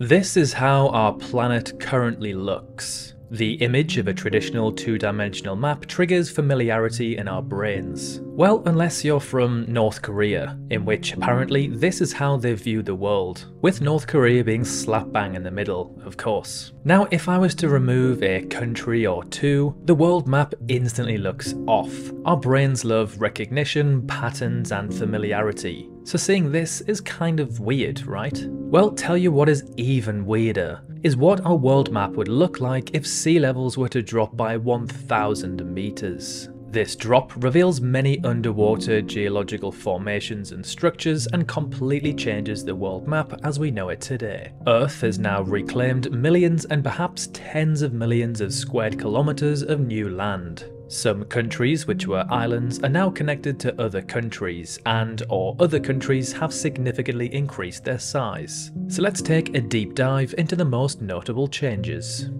This is how our planet currently looks. The image of a traditional two-dimensional map triggers familiarity in our brains. Well, unless you're from North Korea, in which apparently this is how they view the world, with North Korea being slap bang in the middle, of course. Now, if I was to remove a country or two, the world map instantly looks off. Our brains love recognition, patterns, and familiarity. So seeing this is kind of weird, right? Well, tell you what is even weirder, is what our world map would look like if sea levels were to drop by 1,000 meters. This drop reveals many underwater geological formations and structures and completely changes the world map as we know it today. Earth has now reclaimed millions and perhaps tens of millions of square kilometers of new land. Some countries, which were islands, are now connected to other countries, and/or other countries have significantly increased their size. So let's take a deep dive into the most notable changes.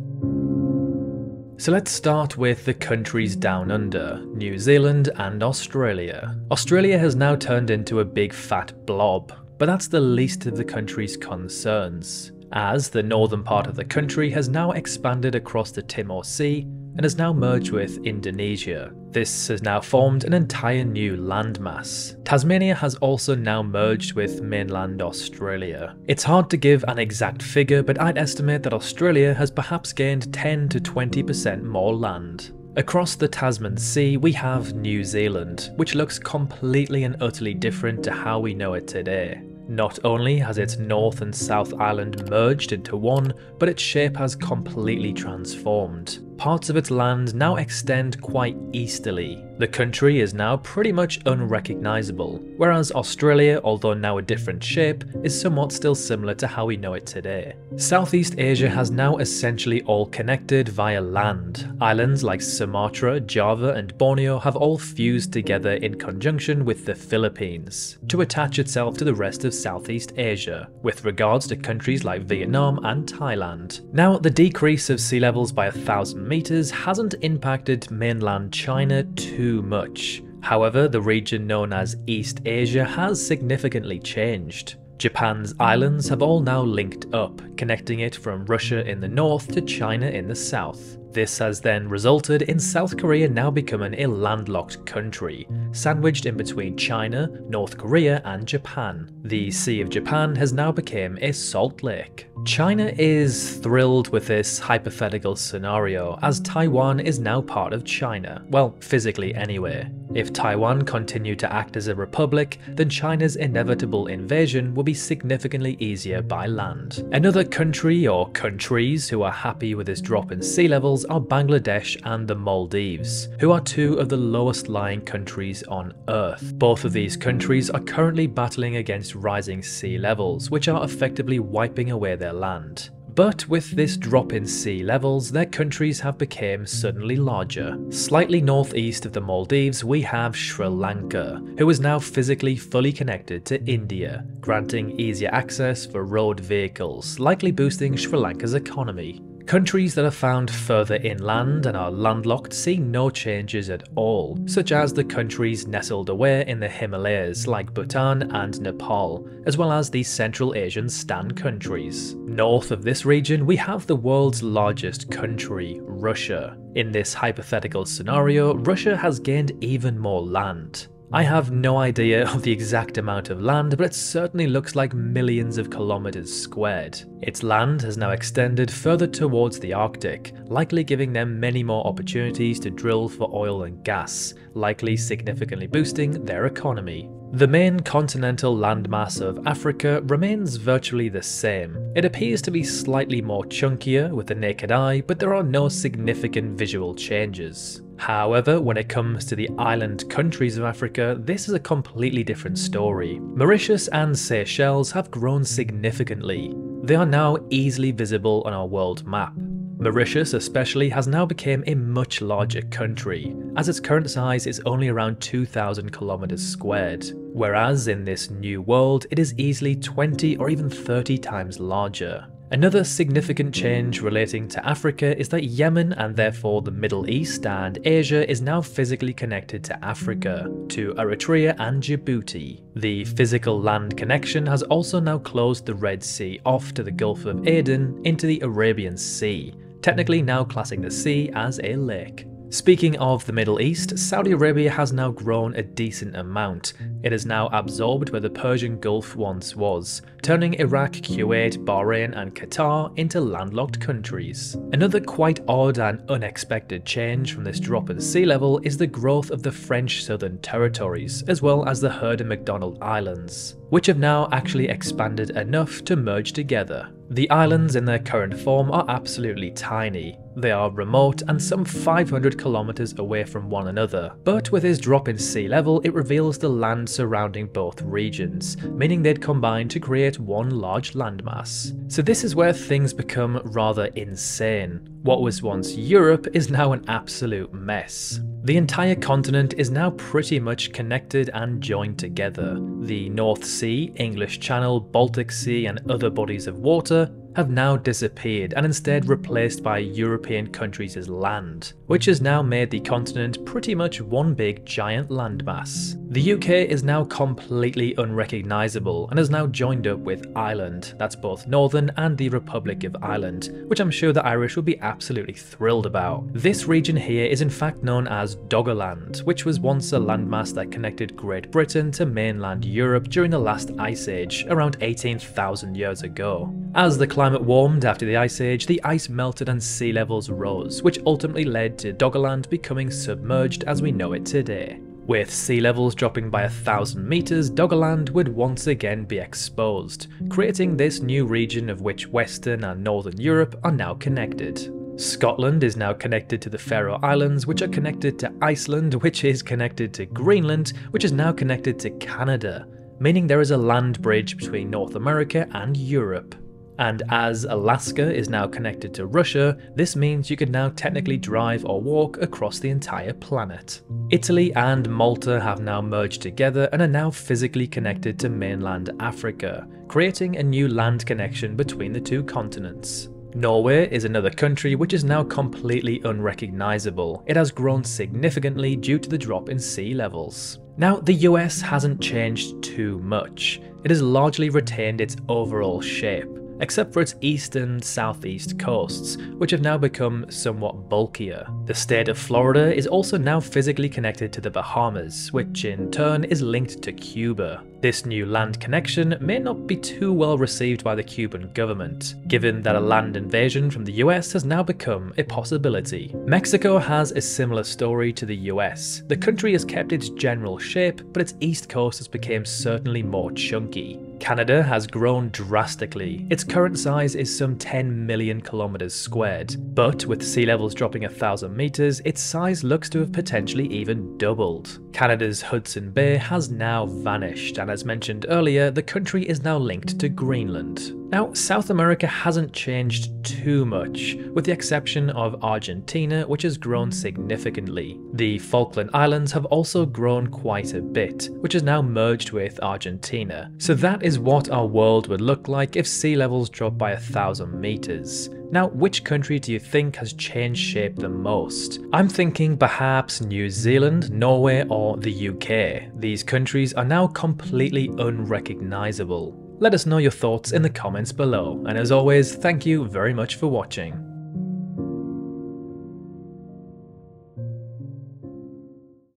So let's start with the countries down under, New Zealand and Australia. Australia has now turned into a big fat blob, but that's the least of the country's concerns, as the northern part of the country has now expanded across the Timor Sea and has now merged with Indonesia. This has now formed an entire new landmass. Tasmania has also now merged with mainland Australia. It's hard to give an exact figure, but I'd estimate that Australia has perhaps gained 10 to 20% more land. Across the Tasman Sea, we have New Zealand, which looks completely and utterly different to how we know it today. Not only has its North and South Island merged into one, but its shape has completely transformed. Parts of its land now extend quite easterly. The country is now pretty much unrecognisable, whereas Australia, although now a different shape, is somewhat still similar to how we know it today. Southeast Asia has now essentially all connected via land. Islands like Sumatra, Java and Borneo have all fused together in conjunction with the Philippines to attach itself to the rest of Southeast Asia, with regards to countries like Vietnam and Thailand. Now, the decrease of sea levels by 1,000 meters hasn't impacted mainland China too much. However, the region known as East Asia has significantly changed. Japan's islands have all now linked up, connecting it from Russia in the north to China in the south. This has then resulted in South Korea now becoming a landlocked country, sandwiched in between China, North Korea and Japan. The Sea of Japan has now become a salt lake. China is thrilled with this hypothetical scenario, as Taiwan is now part of China, well, physically anyway. If Taiwan continued to act as a republic, then China's inevitable invasion will be significantly easier by land. Another country or countries who are happy with this drop in sea levels are Bangladesh and the Maldives, who are two of the lowest lying countries on Earth. Both of these countries are currently battling against rising sea levels, which are effectively wiping away their land. But with this drop in sea levels, their countries have become suddenly larger. Slightly northeast of the Maldives, we have Sri Lanka, who is now physically fully connected to India, granting easier access for road vehicles, likely boosting Sri Lanka's economy. Countries that are found further inland and are landlocked see no changes at all, such as the countries nestled away in the Himalayas like Bhutan and Nepal, as well as the Central Asian Stan countries. North of this region, we have the world's largest country, Russia. In this hypothetical scenario, Russia has gained even more land. I have no idea of the exact amount of land, but it certainly looks like millions of kilometers squared. Its land has now extended further towards the Arctic, likely giving them many more opportunities to drill for oil and gas, likely significantly boosting their economy. The main continental landmass of Africa remains virtually the same. It appears to be slightly more chunkier with the naked eye, but there are no significant visual changes. However, when it comes to the island countries of Africa, this is a completely different story. Mauritius and Seychelles have grown significantly. They are now easily visible on our world map. Mauritius especially has now become a much larger country, as its current size is only around 2,000 kilometers squared, whereas in this new world it is easily 20 or even 30 times larger. Another significant change relating to Africa is that Yemen, and therefore the Middle East and Asia, is now physically connected to Africa, to Eritrea and Djibouti. The physical land connection has also now closed the Red Sea off to the Gulf of Aden into the Arabian Sea, technically now classing the sea as a lake. Speaking of the Middle East, Saudi Arabia has now grown a decent amount. It has now absorbed where the Persian Gulf once was, turning Iraq, Kuwait, Bahrain and Qatar into landlocked countries. Another quite odd and unexpected change from this drop in sea level is the growth of the French Southern Territories, as well as the Heard and McDonald Islands, which have now actually expanded enough to merge together. The islands in their current form are absolutely tiny. They are remote and some 500 kilometers away from one another, but with this drop in sea level it reveals the land surrounding both regions, meaning they'd combine to create one large landmass. So this is where things become rather insane. What was once Europe is now an absolute mess. The entire continent is now pretty much connected and joined together. The North Sea, English Channel, Baltic Sea and other bodies of water have now disappeared and instead replaced by European countries as land, which has now made the continent pretty much one big giant landmass. The UK is now completely unrecognisable and has now joined up with Ireland, that's both Northern and the Republic of Ireland, which I'm sure the Irish will be absolutely thrilled about. This region here is in fact known as Doggerland, which was once a landmass that connected Great Britain to mainland Europe during the last Ice Age around 18,000 years ago. As the climate warmed after the Ice Age, the ice melted and sea levels rose, which ultimately led to Doggerland becoming submerged as we know it today. With sea levels dropping by 1,000 meters, Doggerland would once again be exposed, creating this new region of which Western and Northern Europe are now connected. Scotland is now connected to the Faroe Islands, which are connected to Iceland, which is connected to Greenland, which is now connected to Canada, meaning there is a land bridge between North America and Europe. And as Alaska is now connected to Russia, this means you can now technically drive or walk across the entire planet. Italy and Malta have now merged together and are now physically connected to mainland Africa, creating a new land connection between the two continents. Norway is another country which is now completely unrecognisable. It has grown significantly due to the drop in sea levels. Now, the US hasn't changed too much. It has largely retained its overall shape, except for its east and southeast coasts, which have now become somewhat bulkier. The state of Florida is also now physically connected to the Bahamas, which in turn is linked to Cuba. This new land connection may not be too well received by the Cuban government, given that a land invasion from the US has now become a possibility. Mexico has a similar story to the US. The country has kept its general shape, but its east coast has become certainly more chunky. Canada has grown drastically. Its current size is some 10 million kilometers squared, but with sea levels dropping 1,000 meters, its size looks to have potentially even doubled. Canada's Hudson Bay has now vanished, and as mentioned earlier, the country is now linked to Greenland. Now, South America hasn't changed too much, with the exception of Argentina, which has grown significantly. The Falkland Islands have also grown quite a bit, which is now merged with Argentina. So that is what our world would look like if sea levels dropped by 1,000 meters. Now, which country do you think has changed shape the most? I'm thinking perhaps New Zealand, Norway or the UK. These countries are now completely unrecognisable. Let us know your thoughts in the comments below, and as always, thank you very much for watching.